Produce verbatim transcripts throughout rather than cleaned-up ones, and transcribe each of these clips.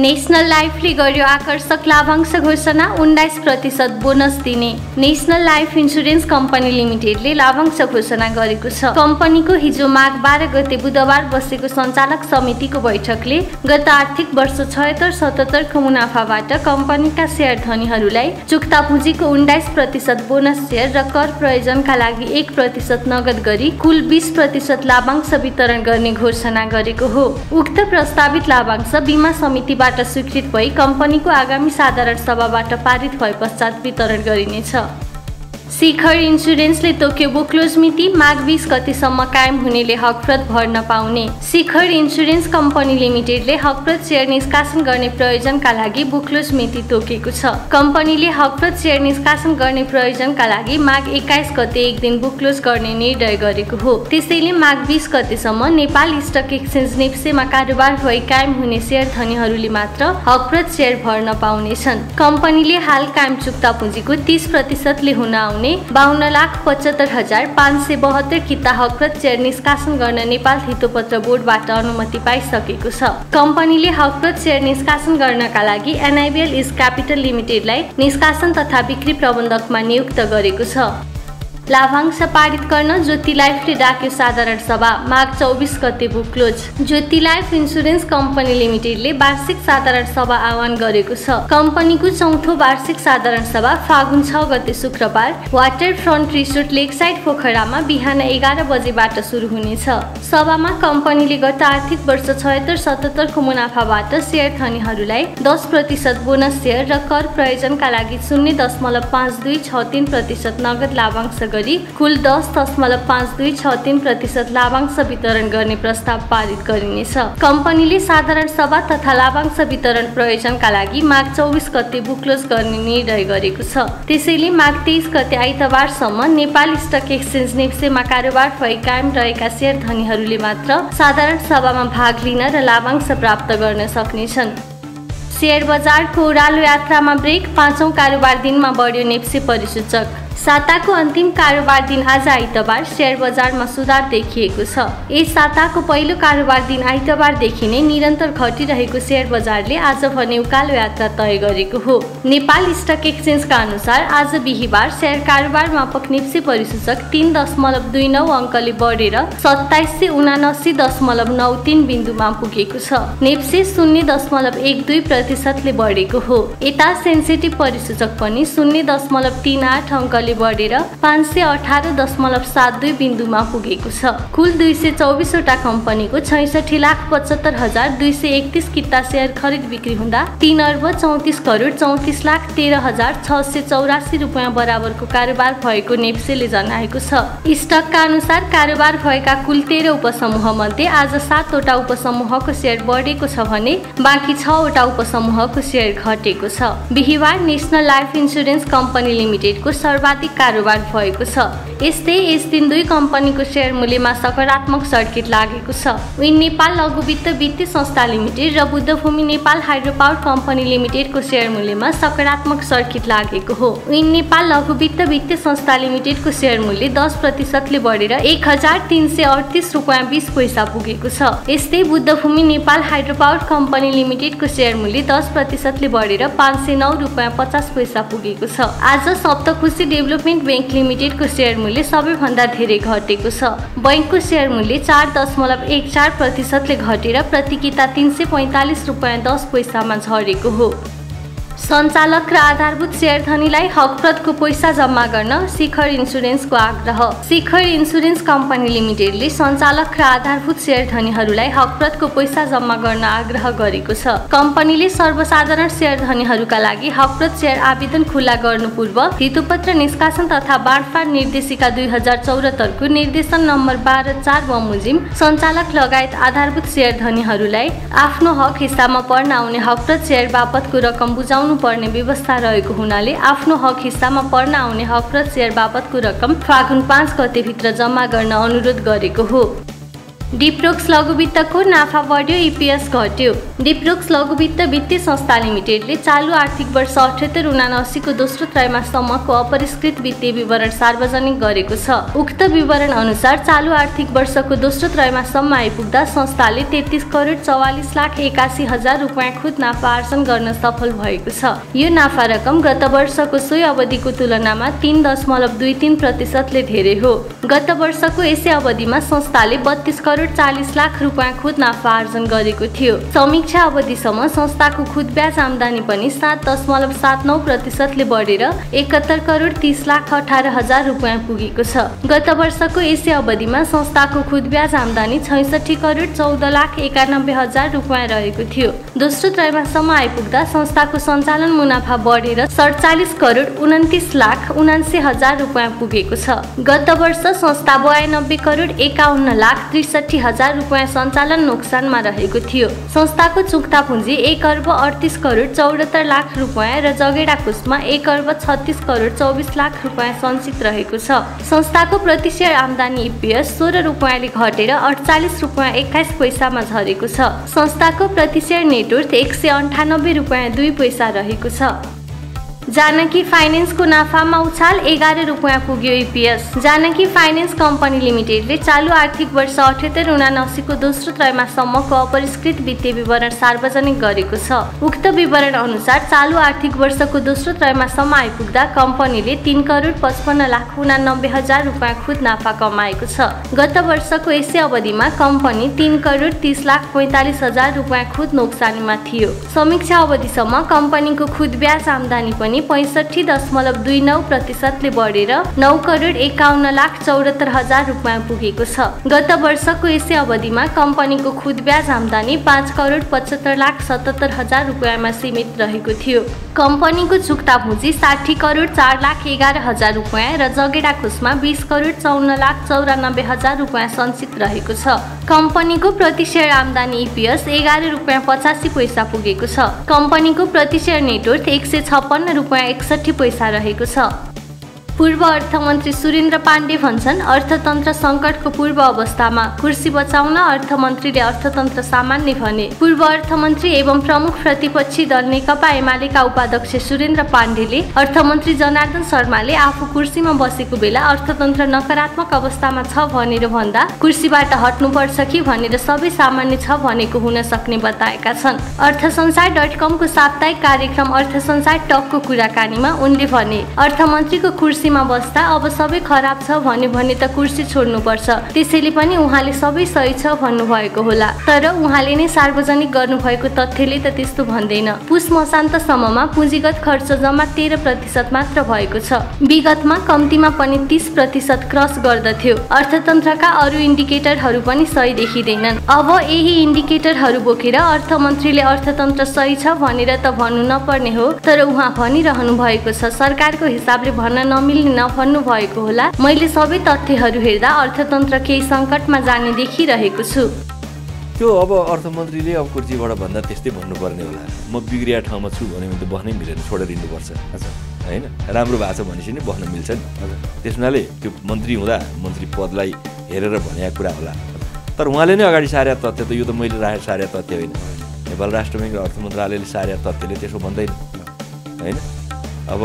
National लाइफले गर्यो आकर्षक लाभांश घोषणा उन्नाइस प्रतिशत बोनस दिने। नेशनल लाइफ इन्सुरेन्स कम्पनी लिमिटेडले लाभांश घोषणा गरेको छ। कम्पनीको हिजो माघ बाह्र गते बुधबार बसेको सञ्चालक समितिको बैठकले गत आर्थिक वर्ष छयत्तर सतहत्तर को मुनाफाबाट कम्पनीका सेयर धनीहरूलाई चुक्ता पुँजीको उन्नाइस प्रतिशत बोनस सेयर र कर प्रयोजनका लागि एक प्रतिशत नगद गरी कुल बीस प्रतिशत लाभांश वितरण गर्ने घोषणा गरेको हो। उक्त प्रस्तावित लाभांश बीमा समिति स्वीकृत भई कम्पनीको आगामी साधारण सभाबाट पारित भए पश्चात वितरण गरिनेछ। शिखर इन्सुरेन्सले तोकेको क्लोज मिति माघ बीस गतेसम्म कायम हुनेले हकप्रत भर्न पाउने। शिखर इन्सुरेन्स कम्पनी लिमिटेडले हकप्रत सेयर निष्कासन गर्ने प्रयोजनका लागि बुक्लोज मिति तोकेको छ। कम्पनीले हकप्रत सेयर निष्कासन गर्ने प्रयोजनका लागि माघ एक्काइस गते एक दिन बुक्लोज गर्ने निर्णय गरेको हो। त्यसैले माघ बीस गतेसम्म नेपाल स्टक एक्सचेन्ज नेप्सेमा कारोबार भई कायम हुने सेयर धनीहरूले मात्र हकप्रत सेयर भर्न पाउनेछन्। कम्पनीले हाल कायम चुक्ता पुँजीको तीस प्रतिशतले हुन बाउन्न लाख पचहत्तर हजार पांच सौ बहत्तर किता हकप्रत सेयर निष्कासन गर्न नेपाल हितोपत्र बोर्डबाट अनुमति पाइसकेको छ। कम्पनीले हकप्रत सेयर निष्कासन गर्नका लागि एनआईबीएल क्यापिटल लिमिटेडलाई निष्कासन तथा बिक्री प्रबन्धकमा नियुक्त गरेको छ। लाभांश पारित गर्न ज्योति लाइफले डाक्यो साधारण सभा माघ चौबीस गते book close. Jyoti life insurance company लिमिटेडले वार्षिक साधारण सभा आह्वान गरेको छ। कम्पनीको चौथो वार्षिक साधारण सभा फागुन छ गते शुक्रबार वाटर फ्रन्ट रिसोर्ट लेकसाइड पोखरामा बिहान एघार बजेबाट सुरु हुनेछ। सभामा कम्पनीले गत आर्थिक वर्ष छयत्तर सतहत्तर को मुनाफाबाट सेयर धनीहरूलाई दस प्रतिशत बोनस सेयर र कर प्रयोजनका लागि शून्य दशमलव पाँच दुई छ तीन प्रतिशत नगद लाभांश कुल दस दशमलव पाँच दुई छ तीन प्रतिशत लाभांश वितरण गर्ने प्रस्ताव पारित गरिनेछ। कम्पनीले साधारण सभा तथा लाभांश वितरण प्रयोजनका लागि माघ चौबिस गते बुक्लोज गर्ने निर्णय गरेको छ। त्यसैले माघ तेइस गते आइतबारसम्म नेपाल स्टक एक्सचेन्ज नेप्सेमा कारोबार भई कायम रहेका सेयर धनीहरूले मात्र साधारण सभामा भाग लिन र लाभांश प्राप्त गर्न सक्नेछन्। सेयर बजारको उरालो यात्रामा ब्रेक, पाँचौं कारोबार दिनमा बढ्यो नेप्से परिसूचक। साताको अन्तिम कारोबार दिन आज आइतबार सेयर बजारमा सुधार देखिएको छ। यस साताको पहिलो कारोबार दिन आइतबारदेखि नै निरन्तर घटिरहेको सेयर बजारले आज भने उकालो यात्रा तय गरेको हो। नेपाल स्टक एक्सचेन्जका अनुसार आज बिहिबार सेयर कारोबार मापक नेप्से परिसूचक तीन दशमलव दुई नौ अङ्कले बढेर सत्ताइस सय उनासी दशमलव नौ तीन बिन्दुमा पुगेको छ। नेप्से शून्य दशमलव एक दुई प्रतिशतले बढेको हो। यता सेन्सेटिभ परिसूचक पनि शून्य दशमलव तीन आठ अङ्कले बढेर पाँच सय अठार दशमलव सात दुई बिन्दुमा पुगेको छ। कुल दुई सय चौबिसवटा कम्पनीको छैसठी लाख पचहत्तर हजार दुई सय एकतिस किता सेयर खरिद बिक्री हुँदा तीन अर्ब चौतिस करोड चौतिस लाख तेह्र हजार छ सय चौरासी रुपियाँ बराबरको कारोबार भएको नेप्सेले जनाएको छ। स्टकका अनुसार कारोबार भएका कुल तेह्र उपसमूह मध्ये आज सातवटा उपसमूहको सेयर बढेको छ भने बाँकी छवटा उपसमूहको सेयर घटेको छ। बिहिबार नेसनल लाइफ इन्सुरेन्स कम्पनी लिमिटेडको सर्वाधिक कारोबार भएको छ। यस्तै यस दिन दुई कम्पनीको सेयर मूल्यमा सकारात्मक सर्किट लागेको छ। विन नेपाल लघुवित्त वित्तीय संस्था लिमिटेड र Buddhabhumi Nepal hydro power company लिमिटेडको सेयर मूल्यमा सकारात्मक सर्किट लागेको हो। विन नेपाल लघुवित्त वित्तीय संस्था लिमिटेडको सेयर मूल्य दस प्रतिशतले बढेर एक हजार तीन सय अडतिस रुपियाँ बीस पैसा पुगेको छ। यस्तै Buddhabhumi Nepal hydro power company लिमिटेडको सेयर मूल्य दस प्रतिशतले बढेर पाँच सय नौ रुपियाँ पचास पैसा पुगेको छ। आज सप्तखुसी डेभलपमेन्ट बैंक लिमिटेडको सेयर मूल्य सबैभन्दा धेरै घटेको छ। बैंकको सेयर मूल्य चार दशमलव एक चार प्रतिशतले घटेर प्रति किता तीन सय पैँतालिस रुपियाँ दस पैसामा झरेको हो। सञ्चालक र आधारभूत सेयर धनीलाई हकप्रतको पैसा जम्मा गर्न शिखर इन्सुरेन्सको आग्रह। शिखर इन्सुरेन्स कम्पनी लिमिटेडले सञ्चालक र आधारभूत सेयर धनीहरूलाई हकप्रतको पैसा जम्मा गर्न आग्रह गरेको छ। कम्पनीले सर्वसाधारण सेयर धनीहरूका लागि हकप्रत सेयर आवेदन खुला गर्नु पूर्व हितोपत्र निष्कासन तथा बाँडफाँड निर्देशिका दुई हजार चौहत्तरको निर्देशन नम्बर बाह्र चार बमोजिम सञ्चालक लगायत आधारभूत सेयर धनीहरूलाई आफ्नो हक हिस्सामा पर्न आउने हकप्रत सेयर बापतको रकम बुझाउनु पर्ने व्यवस्था रहेको हुनाले आफ्नो हक हिस्सामा पर्न आउने हकप्रत सेयर बापतको रकम फागुन पाँच गते भित्र जम्मा गर्न अनुरोध गरेको हो। डिप्रोक्स लघुवित्तको नाफा बढ्यो, ईपीएस घट्यो। डिप्रोक्स लघुवित्त वित्तीय संस्था लिमिटेडले चालू आर्थिक वर्ष अठहत्तर उनासी को दोस्रो त्रैमाससम्मको अपरिष्कृत वित्तीय विवरण सार्वजनिक गरेको छ। उक्त विवरण अनुसार चालू आर्थिक वर्षको दोस्रो त्रैमाससम्म आइपुग्दा संस्थाले तेत्तीस करोड चौवालीस लाख एकासी हजार रुपैयाँ खुद नाफा आर्जन गर्न सफल भएको छ। यो नाफा रकम गत वर्षको सोही अवधिको तुलनामा तीन दशमलव दुई तीन प्रतिशतले धेरै हो। गत वर्षको यसै अवधिमा संस्थाले बत्तीस करोड चालीस लाख रुपैयाँ खुद नाफा आर्जन गरेको थियो। समीक्षा अवधिसम्म संस्थाको खुद ब्याज आमदानी पनि सात दशमलव सात नौ प्रतिशतले बढेर एकहत्तर करोड तीस लाख अठारह हजार रुपैयाँ पुगेको छ। गत वर्षको यसै अवधिमा संस्थाको खुद ब्याज आमदानी छैसठी करोड चौध लाख एकानब्बे हजार रुपैयाँ रहेको थियो। दोस्रो त्रैमाससम्म आइपुग्दा संस्थाको सञ्चालन मुनाफा बढेर सडचालिस करोड उन्तिस लाख उनासी हजार रुपैयाँ पुगेको छ। गत वर्ष संस्था बयानब्बे करोड एकाउन्न लाख त्रिसठी हजार रुपैयाँ सञ्चालन नोक्सानमा रहेको थियो। संस्थाको चुक्ता पुँजी एक अर्ब अडतिस करोड चौहत्तर लाख रुपैयाँ र जगेडा कोषमा एक अर्ब छत्तीस करोड चौबीस लाख रुपैयाँ सञ्चित रहेको छ। संस्थाको प्रति शेयर आमदानी ईपीएस सोह्र रुपैयाँले घटेर अडचालिस रुपैयाँ एक्काइस पैसामा झरेको छ। संस्थाको प्रति शेयर नेटवर्थ एक सय अन्ठानब्बे रुपैयाँ दुई पैसा रहेको छ। जानकी फाइनेन्सको नाफामा उछाल, एघार रुपैयाँ पुग्यो ईपीएस। जानकी फाइनेन्स कम्पनी लिमिटेडले चालू आर्थिक वर्ष अठहत्तर उनासीको दोस्रो त्रैमाससम्मको अपरिष्कृत वित्तीय विवरण सार्वजनिक गरेको छ। उक्त विवरण अनुसार चालू आर्थिक वर्षको दोस्रो त्रैमाससम्म आइपुग्दा कम्पनीले तीन करोड पचपन्न लाख उनानब्बे हजार रुपैयाँ खुद नाफा कमाएको छ। गत वर्षको यसै अवधिमा कम्पनी तीन करोड तीस लाख पैँतालिस हजार रुपैयाँ खुद नोक्सानीमा थियो। समीक्षा अवधिसम्म कम्पनीको खुद ब्याज आमदानी पनि पैंसठी दशमलव दुई नौ प्रतिशतले बढेर नौ करोड एकाउन्न लाख चौहत्तर हजार रुपैयाँ पुगेको छ। गत वर्षको यसै अवधिमा कम्पनीको खुद ब्याज आमदानी पाँच करोड पचहत्तर लाख सतहत्तर हजार रुपैयाँमा सीमित रहेको थियो। कम्पनीको चुक्ता पुँजी साठी करोड चार लाख एघार हजार रुपैयाँ र जगेडा कोषमा बीस करोड चौन्न लाख चौरानब्बे हजार रुपैयाँ सञ्चित रहेको छ। कम्पनीको प्रति शेयर आमदानी ईपीएस एघार रुपैयाँ पचासी पैसा पुगेको छ। कम्पनीको प्रति शेयर नेटवर्थ एक सय छप्पन्न रुपैयाँ एकसट्ठी पैसा रहेको छ। पूर्व अर्थमन्त्री सुरेन्द्र पाण्डे भन्छन्, अर्थतन्त्र संकटको पूर्व अवस्थामा कुर्सी बचाउन अर्थमन्त्रीले अर्थतन्त्र सामान्य भने। पूर्व अर्थमन्त्री एवं प्रमुख प्रतिपक्षी दल नेकपा एमालेका उपाध्यक्ष सुरेन्द्र पाण्डेले अर्थमन्त्री जनार्दन शर्माले आफू कुर्सीमा बसेको बेला अर्थतन्त्र नकारात्मक अवस्थामा छ भनेर भन्दा कुर्सीबाट हट्नुपर्छ कि भनेर सबै सामान्य छ भनेको हुन सक्ने बताएका छन्। अर्थसंसार डट कमको साप्ताहिक कार्यक्रम अर्थसंसार टकको कुराकानीमा उनले भने, अर्थमन्त्रीको कुर्सी कुर्सीमा बस्दा अब सबै खराब छ भन्यो भने त कुर्सी छोड्नुपर्छ, त्यसैले पनि उहाँले सबै सही छ भन्नुभएको होला। तर उहाँले नै सार्वजनिक गर्नुभएको तथ्यले त त्यस्तो भन्दैन। पुस मसान्तसम्ममा पुँजीगत खर्च जम्मा तेह्र प्रतिशत मात्र भएको छ। विगतमा कम्तीमा पनि तीस प्रतिशत क्रस गर्दथ्यो। अर्थतन्त्रका अरू इन्डिकेटरहरू पनि सही देखिँदैनन्। अब यही इन्डिकेटरहरू बोकेर अर्थमन्त्रीले अर्थतन्त्र सही छ भनेर त भन्नु नपर्ने हो, तर उहाँ भनिरहनु भएको छ। सरकारको हिसाबले भन्न नमिल्ने नभन्नु भएको होला। मैले सबै तथ्यहरू हेर्दा अर्थतन्त्र केही सङ्कटमा जाने देखिरहेको छु। त्यो अब अर्थमन्त्रीले अब कुर्सीबाट भन्दा त्यस्तै भन्नुपर्ने होला। म बिग्रिया ठाउँमा छु भने त बस्नै मिलेन, छोडेर दिनुपर्छ होइन। राम्रो भएको छ भनेपछि नि बस्न मिल्छ नि। त्यसनाले त्यो मन्त्री हुँदा मन्त्री पदलाई हेरेर भनेको कुरा होला। तर उहाँले नै अगाडि सारा तथ्य त यो त मैले राखेको सारा तथ्य होइन। नेपाल राष्ट्र ब्याङ्क अर्थ मन्त्रालयले सारा तथ्यले त्यसो भन्दैन होइन। अब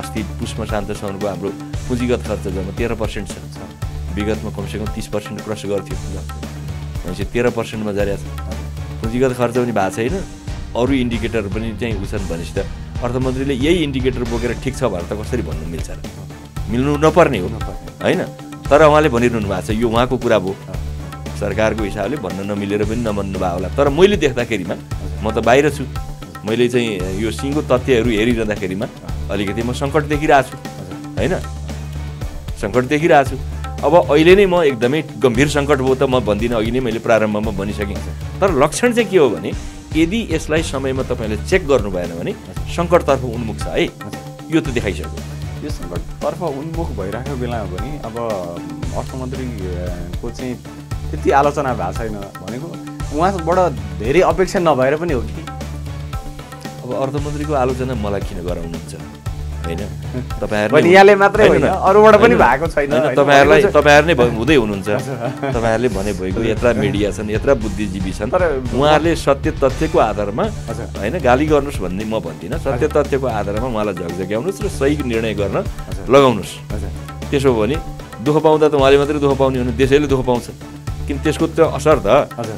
अस्ति पुष्प शान्तसम्मको हाम्रो पुँजीगत खर्च जम्मा तेह्र पर्सेन्ट छ। विगतमा कमसेकम तीस पर्सेन्ट क्रस गर्थ्यो भनेपछि तेह्र पर्सेन्टमा जारी छ। पुँजीगत खर्च पनि भएको छैन, अरू इन्डिकेटर पनि चाहिँ उछन् भनेपछि त अर्थमन्त्रीले यही इन्डिकेटर बोकेर ठिक छ भनेर त कसरी भन्नु मिल्छ र? मिल्नु नपर्ने हो होइन। तर उहाँले भनिरहनु भएको छ, यो उहाँको कुरा भयो। सरकारको हिसाबले भन्न नमिलेर पनि नमान्नु भएको होला। तर मैले देख्दाखेरिमा म त बाहिर छु, मैले चाहिँ यो सिङ्गो तथ्यहरू हेरिरहँदाखेरिमा अलिकति म सङ्कट देखिरहेको छु होइन, सङ्कट देखिरहेको छु। अब अहिले नै म एकदमै गम्भीर सङ्कट हो त म भन्दिनँ, अघि नै मैले प्रारम्भमा भनिसकेँ। तर लक्षण चाहिँ के हो भने, यदि यसलाई समयमा तपाईँले चेक गर्नु भएन भने सङ्कटतर्फ उन्मुख छ है, यो त देखाइसक्यो। यो सङ्कटतर्फ उन्मुख भइरहेको बेलामा पनि अब अर्थमन्त्रीको चाहिँ त्यति आलोचना भएको छैन भनेको उहाँबाट धेरै अपेक्षा नभएर पनि हो कि? अब अर्थमन्त्रीको आलोचना मलाई किन गराउनुहुन्छ? तपाईहरुले यत्रा मिडिया छन् यत्रा बुद्धिजीवी छन् उहाँहरूले सत्य तथ्यको आधारमा हैन गाली गर्नुस् भन्ने म भन्दिन। सत्य तथ्यको आधारमा उहाँलाई झगझग्याउनुस् र सही निर्णय गर्न लगाउनुस्। त्यसो भने दुःख पाउँदा त उहाँले मात्रै दुःख पाउने हुनु, देशैले दुःख पाउँछ। किन त्यसको त असर त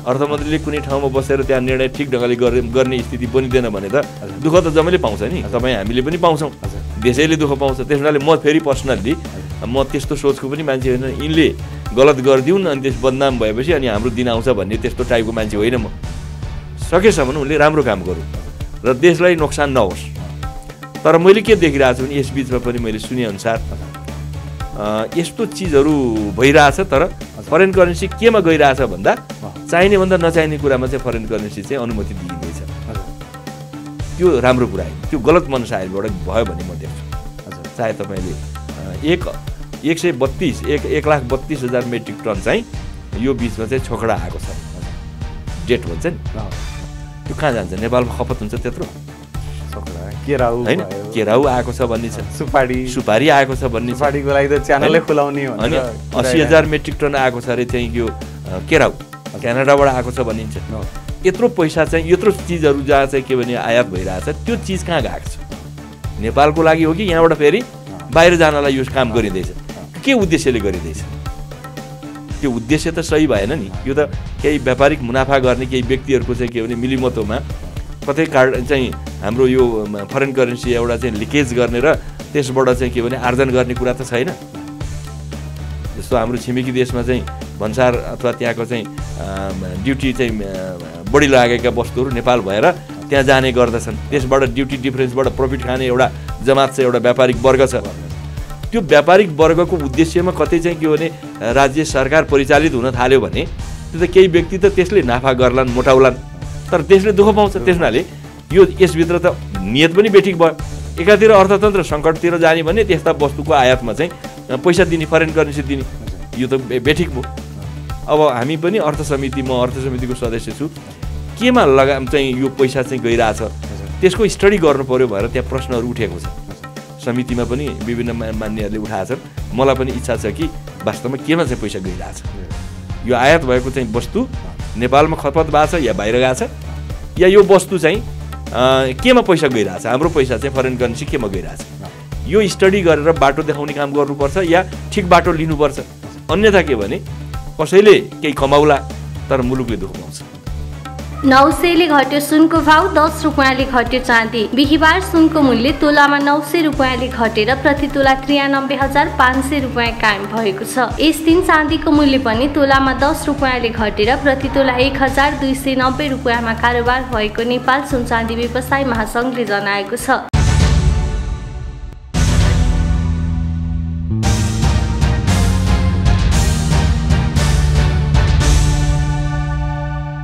अर्थमन्त्रीले कुनै ठाउँमा बसेर त्यहाँ निर्णय ठिक ढङ्गले गर्ने स्थिति बनिँदैन भने त दुःख त जम्मैले पाउँछ नि, तपाईँ हामीले पनि पाउँछौँ, देशैले दुःख पाउँछ। त्यस हुनाले म फेरि पर्सनल्ली म त्यस्तो सोचको पनि मान्छे होइन यिनले गलत गरिदिउन् अनि त्यस बदनाम भएपछि अनि हाम्रो दिन आउँछ भन्ने त्यस्तो टाइपको मान्छे होइन म। सकेसम्म उनले राम्रो काम गरौँ र देशलाई नोक्सान नहोस्। तर मैले के देखिरहेको छु भने यसबिचमा पनि मैले सुनेअनुसार यस्तो चिजहरू भइरहेछ। तर फरेन करेन्सी केमा गइरहेछ भन्दा चाहिने भन्दा नचाहिने कुरामा चाहिँ फरेन करेन्सी चाहिँ अनुमति दिइँदैछ। त्यो राम्रो कुरा हो, त्यो गलत मनसायबाट भयो भन्ने म देख्छु। चाहे तपाईँले एक एक सय बत्तीस एक एक लाख बत्तीस हजार मेट्रिक टन चाहिँ यो बिचमा चाहिँ छोकडा आएको छ, डेट भन्छ नि, त्यो कहाँ जान्छ? नेपालमा खपत हुन्छ त्यत्रो? केराउ हैन केराउ आएको छ भन्ने छ, सुपारी सुपारी आएको छ भन्ने छ, सुपारीको लागि त च्यानलै खुलाउने हो अनि अस्सी हजार मेट्रिक टन आएको छ अरे चाहिँ यो केराउ क्यानाडाबाट आएको छ भनिन्छ। यत्रो पैसा चाहिँ यत्रो चिजहरू जहाँ चाहिँ के भने आयात भइरहेछ त्यो चिज कहाँ गएको छ? नेपालको लागि हो कि यहाँबाट फेरि बाहिर जानलाई यो काम गरिँदैछ? के उद्देश्यले गरिँदैछ? त्यो उद्देश्य त सही भएन नि। यो त केही व्यापारिक मुनाफा गर्ने केही व्यक्तिहरूको चाहिँ के भने मिलिमतोमा कतै कार्ड चाहिँ हाम्रो यो फरेन करेन्सी एउटा चाहिँ लिकेज गर्ने र त्यसबाट चाहिँ के भने आर्जन गर्ने कुरा त छैन। जस्तो हाम्रो छिमेकी देशमा चाहिँ भन्सार अथवा त्यहाँको चाहिँ ड्युटी चाहिँ बढी लागेका वस्तुहरू नेपाल भएर त्यहाँ जाने गर्दछन्, त्यसबाट ड्युटी डिफरेन्सबाट प्रफिट खाने एउटा जमात छ, एउटा व्यापारिक वर्ग छ। त्यो व्यापारिक वर्गको उद्देश्यमा कतै चाहिँ के भने राज्य सरकार परिचालित हुन थाल्यो भने त्यो त केही व्यक्ति त त्यसले नाफा गर्लान् मोटाउलान्, तर देशले दुःख पाउँछ। त्यस हुनाले यो यसभित्र त नियत पनि बेठिक भयो। एकातिर अर्थतन्त्र सङ्कटतिर जाने भने त्यस्ता वस्तुको आयातमा चाहिँ पैसा दिने, फरेन करेन्सी दिने, यो त बेठिक भयो। अब हामी पनि अर्थ समिति, म अर्थ समितिको सदस्य छु, केमा लगाम चाहिँ यो पैसा चाहिँ गइरहेछ त्यसको स्टडी गर्नु पऱ्यो भनेर त्यहाँ प्रश्नहरू उठेको छ। समितिमा पनि विभिन्न मान्यहरूले उठाएछन्। मलाई पनि इच्छा छ कि वास्तवमा केमा चाहिँ पैसा गइरहेछ, यो आयात भएको चाहिँ वस्तु नेपालमा खपत भएको छ या बाहिर गएको छ, या यो वस्तु चाहिँ केमा पैसा गइरहेछ, हाम्रो पैसा चाहिँ फरेन करेन्सी केमा गइरहेछ, यो स्टडी गरेर बाटो देखाउने काम गर्नुपर्छ या ठिक बाटो लिनुपर्छ। अन्यथा के भने कसैले केही कमाउला तर मुलुकले दुःख पाउँछ। नौ सयले घट्यो सुनको भाउ, दस रुपियाँले घट्यो चाँदी। बिहिबार सुनको मूल्य तोलामा नौ सय रुपियाँले घटेर प्रति तोला त्रियानब्बे हजार पाँच सय रुपियाँ कायम भएको छ। यस दिन चाँदीको मूल्य पनि तोलामा दस रुपियाँले घटेर प्रति तोला एक हजार दुई सय नब्बे रुपियाँमा कारोबार भएको नेपाल सुनचाँदी व्यवसाय महासङ्घले जनाएको छ।